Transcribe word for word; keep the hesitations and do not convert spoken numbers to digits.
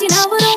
you know what